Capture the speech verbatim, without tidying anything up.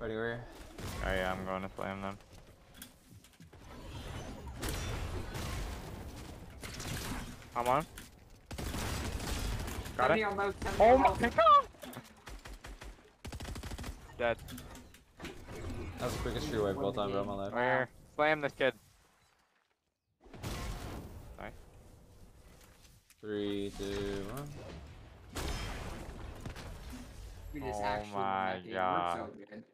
Ready, where are you? Oh yeah, I'm going to flame them. I'm on. Got it. Low, oh my god! Dead. That was the quickest street wave of all time, bro, my life. Where? Slam this kid. Nice. Three, two, one. We just oh actually my god.